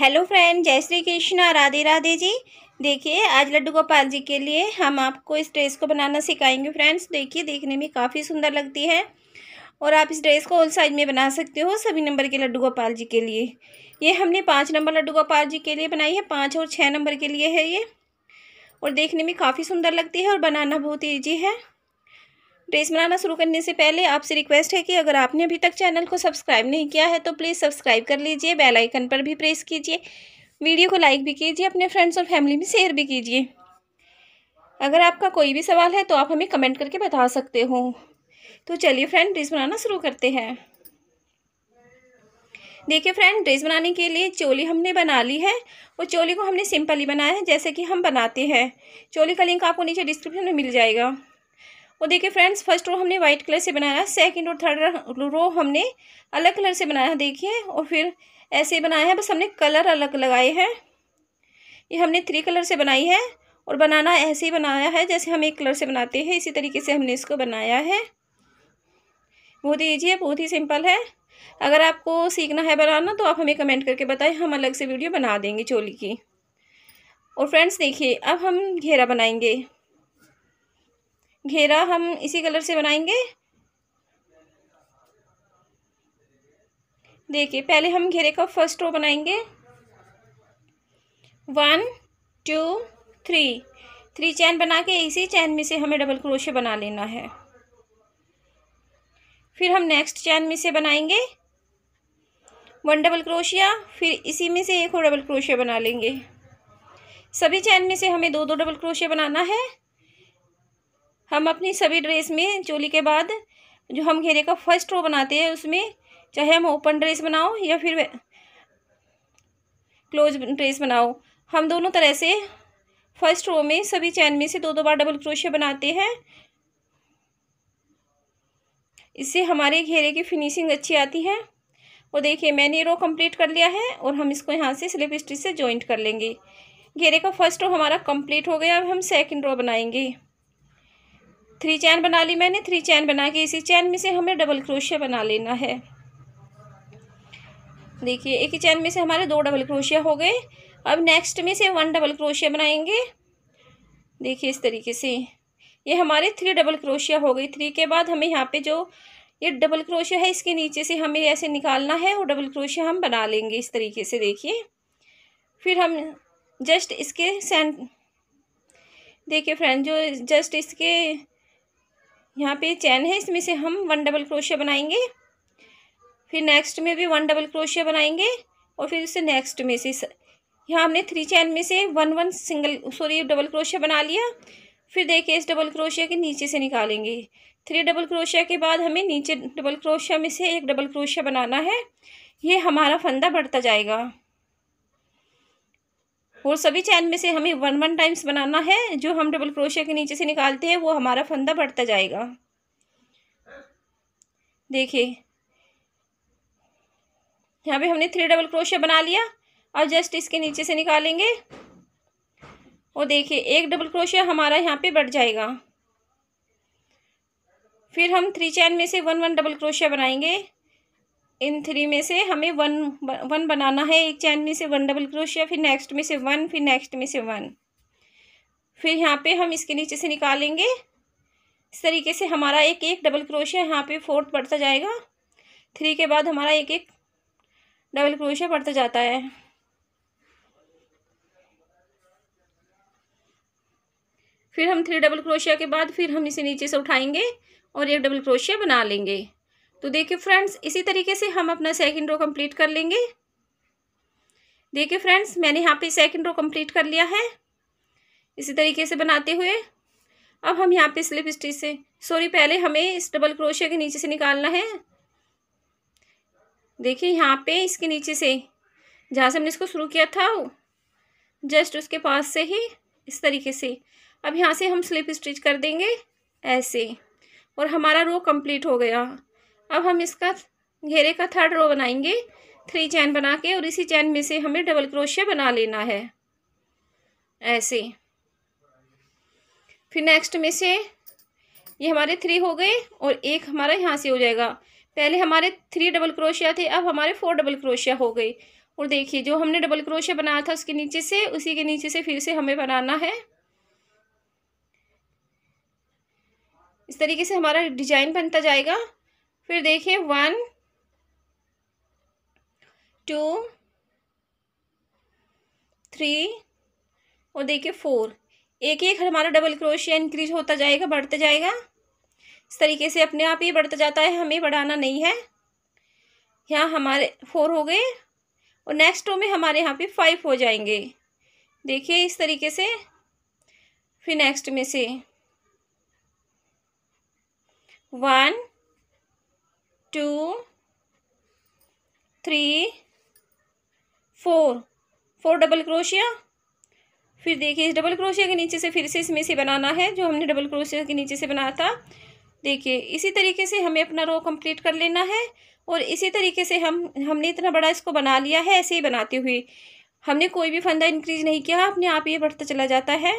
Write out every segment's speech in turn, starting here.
Hello friend, जय श्री कृष्णा, राधे राधे जी। देखिए आज लड्डू गोपाल जी के लिए हम आपको इस ड्रेस को बनाना सिखाएंगे फ्रेंड्स। देखिए देखने में काफ़ी सुंदर लगती है और आप इस ड्रेस को होल साइज में बना सकते हो सभी नंबर के लड्डू गोपाल जी के लिए। ये हमने 5 नंबर लड्डू गोपाल जी के लिए बनाई है, 5 और 6 नंबर के लिए है ये। और देखने में काफ़ी सुंदर लगती है और बनाना बहुत ईजी है। ड्रेस बनाना शुरू करने से पहले आपसे रिक्वेस्ट है कि अगर आपने अभी तक चैनल को सब्सक्राइब नहीं किया है तो प्लीज़ सब्सक्राइब कर लीजिए, बेल आइकन पर भी प्रेस कीजिए, वीडियो को लाइक भी कीजिए, अपने फ्रेंड्स और फैमिली में शेयर भी कीजिए। अगर आपका कोई भी सवाल है तो आप हमें कमेंट करके बता सकते हो। तो चलिए फ्रेंड ड्रेस बनाना शुरू करते हैं। देखिए फ्रेंड ड्रेस बनाने के लिए चोली हमने बना ली है और चोली को हमने सिंपल ही बनाया है जैसे कि हम बनाते हैं। चोली का लिंक आपको नीचे डिस्क्रिप्शन में मिल जाएगा। और देखिए फ्रेंड्स फर्स्ट रो हमने वाइट कलर से बनाया, सेकंड और थर्ड रो हमने अलग कलर से बनाया देखिए, और फिर ऐसे बनाया है, बस हमने कलर अलग लगाए हैं। ये हमने 3 कलर से बनाई है और बनाना ऐसे ही बनाया है जैसे हम एक कलर से बनाते हैं, इसी तरीके से हमने इसको बनाया है। बहुत ही ईजी है, बहुत ही सिंपल है। अगर आपको सीखना है बनाना तो आप हमें कमेंट करके बताएं, हम अलग से वीडियो बना देंगे चोली की। और फ्रेंड्स देखिए अब हम घेरा बनाएंगे। घेरा हम इसी कलर से बनाएंगे। देखिए पहले हम घेरे का फर्स्ट रो बनाएंगे, 1 2 3 चैन बना के इसी चैन में से हमें डबल क्रोशे बना लेना है। फिर हम नेक्स्ट चैन में से बनाएंगे 1 डबल क्रोशिया, फिर इसी में से एक और डबल क्रोशिया बना लेंगे। सभी चैन में से हमें 2-2 डबल क्रोशिया बनाना है। हम अपनी सभी ड्रेस में चोली के बाद जो हम घेरे का फर्स्ट रो बनाते हैं उसमें, चाहे हम ओपन ड्रेस बनाओ या फिर क्लोज ड्रेस बनाओ, हम दोनों तरह से फर्स्ट रो में सभी चैन में से 2-2 बार डबल क्रोशिया बनाते हैं। इससे हमारे घेरे की फिनिशिंग अच्छी आती है। और देखिए मैंने ये रो कंप्लीट कर लिया है और हम इसको यहाँ से स्लिप स्टिच से जॉइंट कर लेंगे। घेरे का फर्स्ट रो हमारा कंप्लीट हो गया। अब हम सेकेंड रो बनाएंगे। 3 चैन बना ली मैंने, 3 चैन बना के इसी चैन में से हमें डबल क्रोशिया बना लेना है। देखिए एक ही चैन में से हमारे 2 डबल क्रोशिया हो गए। अब नेक्स्ट में से 1 डबल क्रोशिया बनाएंगे। देखिए इस तरीके से ये हमारे 3 डबल क्रोशिया हो गई। 3 के बाद हमें यहाँ पे जो ये डबल क्रोशिया है इसके नीचे से हमें ऐसे निकालना है और डबल क्रोशिया हम बना लेंगे इस तरीके से। देखिए फिर हम जस्ट इसके देखिए फ्रेंड जो जस्ट इसके यहाँ पे चैन है इसमें से हम 1 डबल क्रोशिया बनाएंगे, फिर नेक्स्ट में भी 1 डबल क्रोशिया बनाएंगे और फिर उससे नेक्स्ट में से यहाँ हमने 3 चैन में से 1-1 डबल क्रोशिया बना लिया। फिर देखिए इस डबल क्रोशिया के नीचे से निकालेंगे। 3 डबल क्रोशिया के बाद हमें नीचे डबल क्रोशिया में से 1 डबल क्रोशिया बनाना है। ये हमारा फंदा बढ़ता जाएगा और सभी चैन में से हमें 1-1 टाइम्स बनाना है। जो हम डबल क्रोशिया के नीचे से निकालते हैं वो हमारा फंदा बढ़ता जाएगा। देखिए यहाँ पे हमने 3 डबल क्रोशिया बना लिया। अब जस्ट इसके नीचे से निकालेंगे और देखिए 1 डबल क्रोशिया हमारा यहाँ पे बढ़ जाएगा। फिर हम 3 चैन में से 1-1 डबल क्रोशिया बनाएंगे। इन 3 में से हमें 1-1 बनाना है। एक चैन में से 1 डबल क्रोशिया, फिर नेक्स्ट में से 1, फिर नेक्स्ट में से 1, फिर यहाँ पे हम इसके नीचे से निकालेंगे। इस तरीके से हमारा 1-1 डबल क्रोशिया यहाँ पे 4 बढ़ता जाएगा। 3 के बाद हमारा 1-1 डबल क्रोशिया बढ़ता जाता है। फिर हम 3 डबल क्रोशिया के बाद फिर हम इसे नीचे से उठाएंगे और 1 डबल क्रोशिया बना लेंगे। तो देखिए फ्रेंड्स इसी तरीके से हम अपना सेकंड रो कंप्लीट कर लेंगे। देखिए फ्रेंड्स मैंने यहाँ पे सेकंड रो कंप्लीट कर लिया है इसी तरीके से बनाते हुए। अब हम यहाँ पे स्लिप स्टिच से पहले हमें इस डबल क्रोशिया के नीचे से निकालना है। देखिए यहाँ पे इसके नीचे से जहाँ से हमने इसको शुरू किया था जस्ट उसके पास से ही इस तरीके से अब यहाँ से हम स्लिप स्टिच कर देंगे ऐसे और हमारा रो कंप्लीट हो गया। अब हम इसका घेरे का थर्ड रो बनाएंगे, 3 चैन बना के और इसी चैन में से हमें डबल क्रोशिया बना लेना है ऐसे। फिर नेक्स्ट में से ये हमारे 3 हो गए और 1 हमारा यहाँ से हो जाएगा। पहले हमारे 3 डबल क्रोशिया थे, अब हमारे 4 डबल क्रोशिया हो गए और देखिए जो हमने डबल क्रोशे बनाया था उसके नीचे से उसी के नीचे से फिर से हमें बनाना है। इस तरीके से हमारा डिजाइन बनता जाएगा। फिर देखिए 1 2 3 और देखिए 4, एक एक हमारा डबल क्रोशिया इंक्रीज होता जाएगा, बढ़ते जाएगा। इस तरीके से अपने आप ही बढ़ता जाता है, हमें बढ़ाना नहीं है। यहाँ हमारे 4 हो गए और नेक्स्ट रो में हमारे यहाँ पे 5 हो जाएंगे। देखिए इस तरीके से फिर नेक्स्ट में से 1 2 3 4 डबल क्रोशिया। फिर देखिए इस डबल क्रोशिया के नीचे से फिर से इसमें से बनाना है जो हमने डबल क्रोशिया के नीचे से बनाया था। देखिए इसी तरीके से हमें अपना रो कंप्लीट कर लेना है। और इसी तरीके से हमने इतना बड़ा इसको बना लिया है। ऐसे ही बनाते हुए हमने कोई भी फंदा इंक्रीज नहीं किया, अपने आप ये बढ़ता चला जाता है।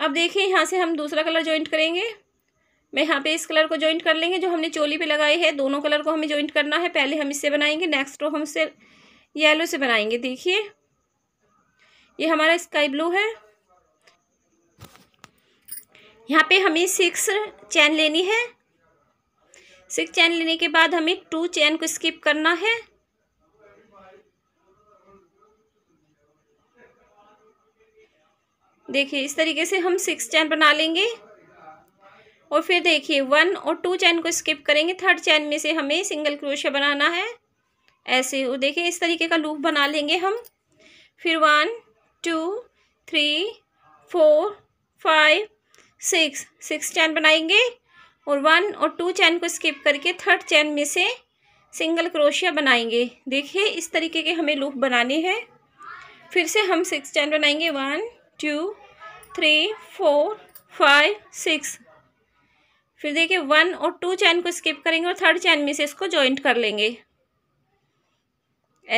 अब देखिए यहाँ से हम दूसरा कलर जॉइंट करेंगे। मैं यहाँ पे इस कलर को जॉइंट कर लेंगे जो हमने चोली पे लगाए है। दोनों कलर को हमें जॉइंट करना है। पहले हम इससे बनाएंगे, नेक्स्ट रो हम इससे येलो से बनाएंगे। देखिए ये हमारा स्काई ब्लू है। यहाँ पे हमें 6 चैन लेनी है। 6 चैन लेने के बाद हमें 2 चैन को स्किप करना है। देखिए इस तरीके से हम 6 चैन बना लेंगे। और फिर देखिए 1 और 2 चैन को स्किप करेंगे। 3rd चैन में से हमें सिंगल क्रोशिया बनाना है ऐसे। और देखिए इस तरीके का लूप बना लेंगे हम। फिर 1 2 3 4 5 6 चैन बनाएंगे और 1 और 2 चैन को स्किप करके 3rd चैन में से सिंगल क्रोशिया बनाएंगे। देखिए इस तरीके के हमें लूप बनाने हैं। फिर से हम 6 चैन बनाएंगे 1 2 3 4 5 6। फिर देखिए 1 और 2 चैन को स्किप करेंगे और 3rd चैन में से इसको जॉइंट कर लेंगे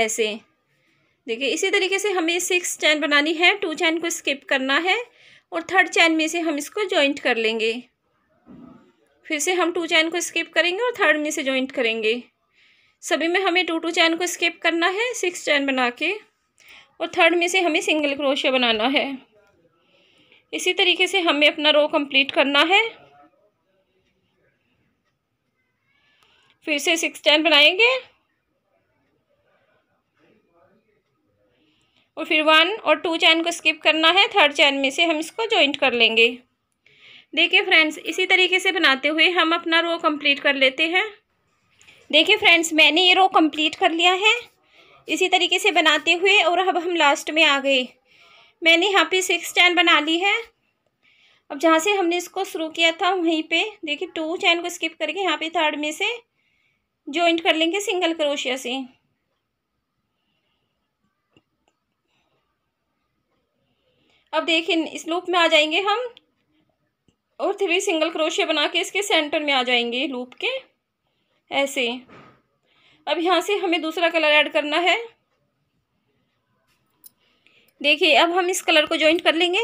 ऐसे। देखिए इसी तरीके से हमें 6 चैन बनानी है। 2 चैन को स्किप करना है और 3rd चैन में से हम इसको जॉइंट कर लेंगे। फिर से हम 2 चैन को स्किप करेंगे और 3rd में से जॉइंट करेंगे। सभी में हमें 2 2 चैन को स्किप करना है 6 चैन बना के, और 3rd में से हमें सिंगल क्रोशिया बनाना है। इसी तरीके से हमें अपना रो कंप्लीट करना है। फिर से 6 चैन बनाएंगे और फिर 1 और 2 चैन को स्किप करना है। 3rd चैन में से हम इसको जॉइंट कर लेंगे। देखिए फ्रेंड्स इसी तरीके से बनाते हुए हम अपना रो कंप्लीट कर लेते हैं। देखिए फ्रेंड्स मैंने ये रो कंप्लीट कर लिया है इसी तरीके से बनाते हुए। और अब हम लास्ट में आ गए। मैंने यहाँ पे 6 चैन बना ली है। अब जहाँ से हमने इसको शुरू किया था वहीं पे देखिए 2 चैन को स्किप करके यहाँ पे 3rd में से जॉइंट कर लेंगे सिंगल क्रोशिया से। अब देखिए इस लूप में आ जाएंगे हम और 3 सिंगल क्रोशिया बना के इसके सेंटर में आ जाएंगे लूप के ऐसे। अब यहाँ से हमें दूसरा कलर ऐड करना है। देखिए अब हम इस कलर को जॉइंट कर लेंगे।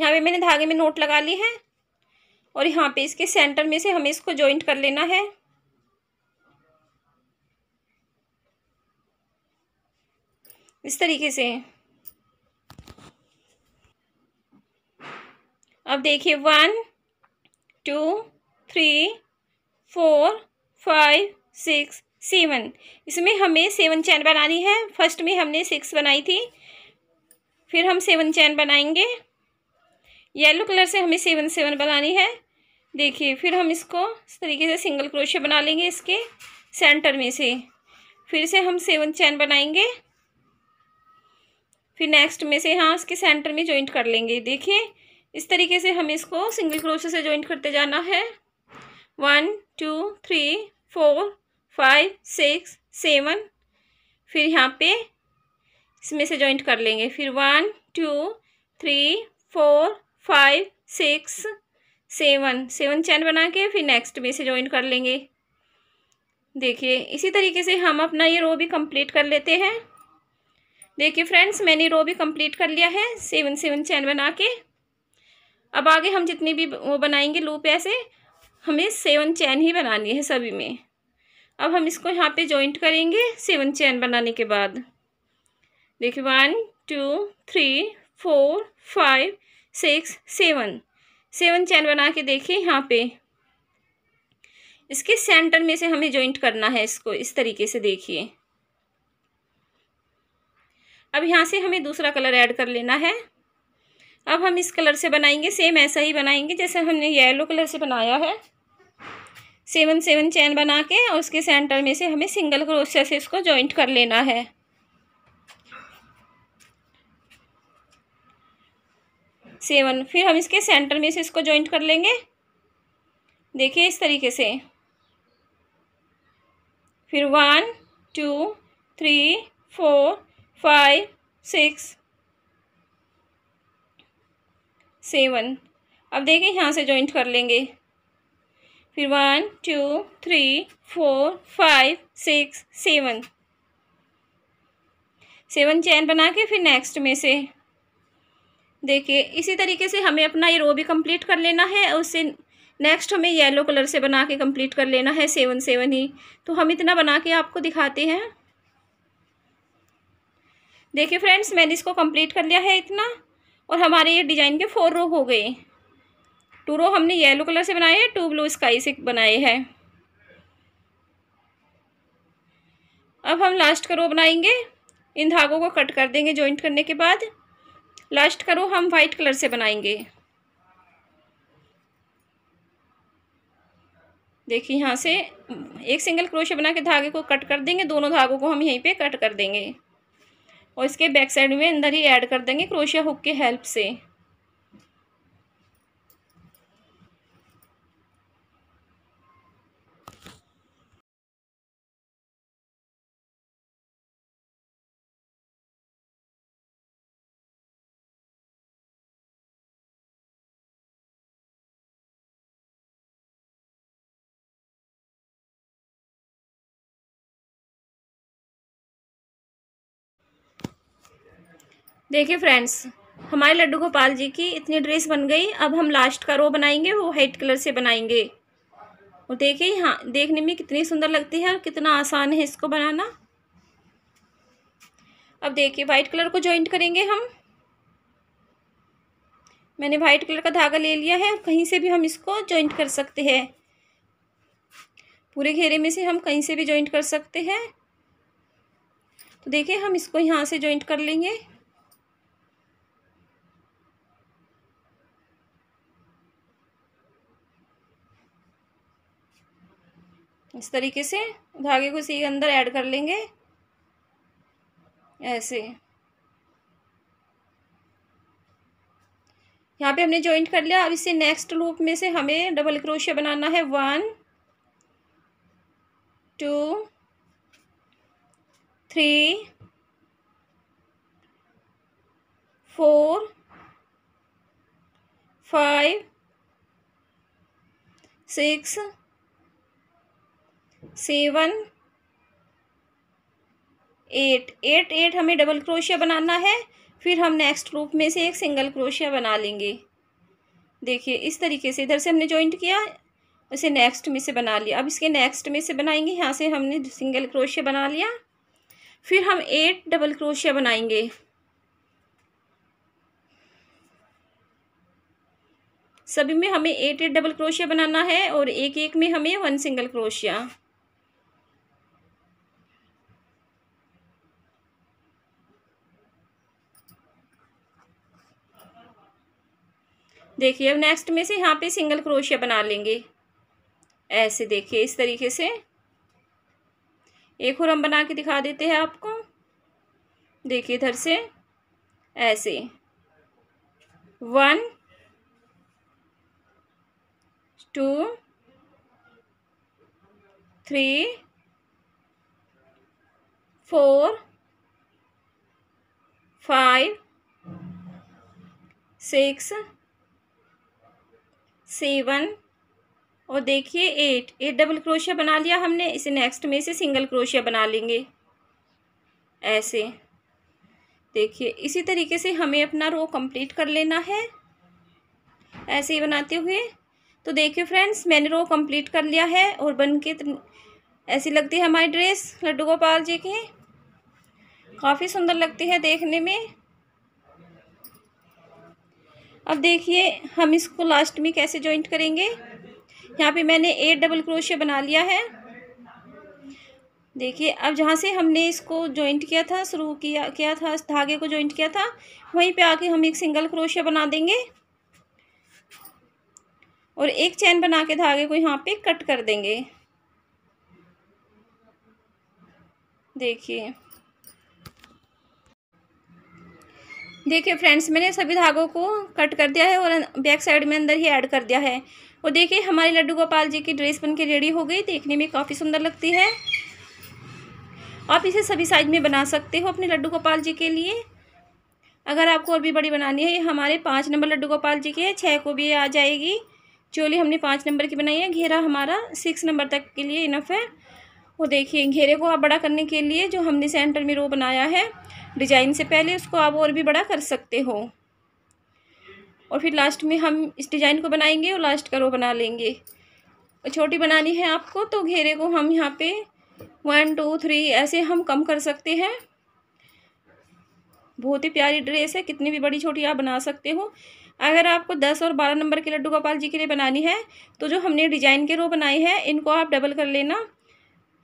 यहाँ पे मैंने धागे में नोट लगा ली है और यहाँ पे इसके सेंटर में से हमें इसको जॉइंट कर लेना है। इस तरीके से अब देखिए 1 2 3 4 5 6 7, इसमें हमें 7 चैन बनानी है। फर्स्ट में हमने 6 बनाई थी, फिर हम 7 चैन बनाएंगे। येलो कलर से हमें 7 7 बनानी है। देखिए फिर हम इसको इस तरीके से सिंगल क्रोशिया बना लेंगे इसके सेंटर में से। फिर से हम 7 चैन बनाएंगे, फिर नेक्स्ट में से यहाँ इसके सेंटर में जॉइंट कर लेंगे। देखिए इस तरीके से हमें इसको सिंगल क्रोशिया से जॉइंट करते जाना है। 1 2 3 4 5 6 7, फिर यहाँ पे इसमें से जॉइंट कर लेंगे। फिर 1 2 3 4 5 6 7 चैन बना के फिर नेक्स्ट में से जॉइंट कर लेंगे। देखिए इसी तरीके से हम अपना ये रो भी कंप्लीट कर लेते हैं। देखिए फ्रेंड्स मैंने रो भी कंप्लीट कर लिया है 7 7 चैन बना के। अब आगे हम जितनी भी वो बनाएंगे लूप, ऐसे हमें सेवन चैन ही बनानी है सभी में। अब हम इसको यहाँ पे जॉइंट करेंगे सेवन चैन बनाने के बाद। देखिए 1 2 3 4 5 6 7 सेवन चैन बना के देखिए यहाँ पे इसके सेंटर में से हमें जॉइंट करना है इसको इस तरीके से। देखिए अब यहाँ से हमें दूसरा कलर ऐड कर लेना है। अब हम इस कलर से बनाएंगे, सेम ऐसा ही बनाएंगे जैसे हमने येलो कलर से बनाया है। सेवन सेवन चैन बना के और उसके सेंटर में से हमें सिंगल क्रोशिया से इसको जॉइंट कर लेना है। सेवन, फिर हम इसके सेंटर में से इसको जॉइंट कर लेंगे, देखिए इस तरीके से। फिर 1 2 3 4 5 6 7। अब देखिए यहाँ से जॉइंट कर लेंगे। फिर 1 2 3 4 5 6 7 सेवन चैन बना के फिर नेक्स्ट में से देखिए इसी तरीके से हमें अपना ये रो भी कंप्लीट कर लेना है। और उससे नेक्स्ट हमें येलो कलर से बना के कंप्लीट कर लेना है, सेवन सेवन ही। तो हम इतना बना के आपको दिखाते हैं। देखिए फ्रेंड्स, मैंने इसको कंप्लीट कर लिया है इतना, और हमारे ये डिज़ाइन के 4 रो हो गए। 2 रो हमने येलो कलर से बनाए हैं, 2 ब्लू स्काई से बनाए हैं। अब हम लास्ट का रो बनाएंगे। इन धागों को कट कर देंगे जॉइंट करने के बाद। लास्ट का रो हम वाइट कलर से बनाएंगे। देखिए यहाँ से एक सिंगल क्रोशे बना के धागे को कट कर देंगे, दोनों धागों को हम यहीं पे कट कर देंगे और इसके बैक साइड में अंदर ही ऐड कर देंगे क्रोशिया हुक के हेल्प से। देखिए फ्रेंड्स, हमारे लड्डू गोपाल जी की इतनी ड्रेस बन गई। अब हम लास्ट का रो बनाएंगे, वो वाइट कलर से बनाएंगे। और देखिए यहाँ देखने में कितनी सुंदर लगती है और कितना आसान है इसको बनाना। अब देखिए वाइट कलर को जॉइंट करेंगे हम। मैंने वाइट कलर का धागा ले लिया है, कहीं से भी हम इसको जॉइंट कर सकते हैं। पूरे घेरे में से हम कहीं से भी जॉइंट कर सकते हैं। तो देखिए हम इसको यहाँ से जॉइंट कर लेंगे। इस तरीके से धागे को इसी के अंदर ऐड कर लेंगे ऐसे। यहाँ पे हमने जॉइंट कर लिया। अब इसे नेक्स्ट लूप में से हमें डबल क्रोशिया बनाना है। 1 2 3 4 5 6 7 8 हमें डबल क्रोशिया बनाना है। फिर हम नेक्स्ट लूप में से एक सिंगल क्रोशिया बना लेंगे। देखिए इस तरीके से इधर से हमने जॉइंट किया, उसे नेक्स्ट में से बना लिया। अब इसके नेक्स्ट में से बनाएंगे, यहाँ से हमने सिंगल क्रोशिया बना लिया। फिर हम 8 डबल क्रोशिया बनाएंगे। 7 में हमें 8 डबल क्रोशिया बनाना है और 1 में हमें 1 सिंगल क्रोशिया। देखिए अब नेक्स्ट में से यहाँ पे सिंगल क्रोशिया बना लेंगे ऐसे। देखिए इस तरीके से एक और हम बना के दिखा देते हैं आपको। देखिए इधर से ऐसे 1 2 3 4 5 6 7 और देखिए 8 डबल क्रोशिया बना लिया हमने। इसे नेक्स्ट में से सिंगल क्रोशिया बना लेंगे ऐसे। देखिए इसी तरीके से हमें अपना रो कंप्लीट कर लेना है। ऐसे ही बनाते हुए। तो देखिए फ्रेंड्स, मैंने रो कंप्लीट कर लिया है और बन के ऐसी लगती है हमारी ड्रेस लड्डू गोपाल जी की। काफ़ी सुंदर लगती है देखने में। अब देखिए हम इसको लास्ट में कैसे जॉइंट करेंगे। यहाँ पे मैंने 8 डबल क्रोशे बना लिया है। देखिए अब जहाँ से हमने इसको जॉइंट किया था, शुरू किया था इस धागे को जॉइंट किया था, वहीं पे आके हम एक सिंगल क्रोशे बना देंगे और एक चैन बना के धागे को यहाँ पे कट कर देंगे। देखिए फ्रेंड्स, मैंने सभी धागों को कट कर दिया है और बैक साइड में अंदर ही ऐड कर दिया है। और देखिए हमारी लड्डू गोपाल जी की ड्रेस बनके रेडी हो गई। देखने में काफ़ी सुंदर लगती है। आप इसे सभी साइज में बना सकते हो अपने लड्डू गोपाल जी के लिए। अगर आपको और भी बड़ी बनानी है, हमारे 5 नंबर लड्डू गोपाल जी के है, 6 को भी आ जाएगी। चोली हमने 5 नंबर की बनाई है। घेरा हमारा 6 नंबर तक के लिए इनफ है। और देखिए घेरे को आप बड़ा करने के लिए जो हमने सेंटर में रो बनाया है डिजाइन से पहले, उसको आप और भी बड़ा कर सकते हो। और फिर लास्ट में हम इस डिजाइन को बनाएंगे और लास्ट का रो बना लेंगे। छोटी बनानी है आपको तो घेरे को हम यहाँ पे 1 2 3 ऐसे हम कम कर सकते हैं। बहुत ही प्यारी ड्रेस है, कितनी भी बड़ी छोटी आप बना सकते हो। अगर आपको 10 और 12 नंबर के लड्डू गोपाल जी के लिए बनानी है तो जो हमने डिजाइन के रो बनाए हैं इनको आप डबल कर लेना।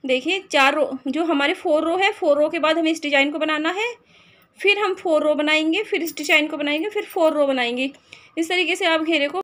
देखिए 4 रो जो हमारे 4 रो है, 4 रो के बाद हमें इस डिजाइन को बनाना है, फिर हम 4 रो बनाएंगे, फिर इस डिजाइन को बनाएंगे, फिर 4 रो बनाएंगे। इस तरीके से आप घेरे को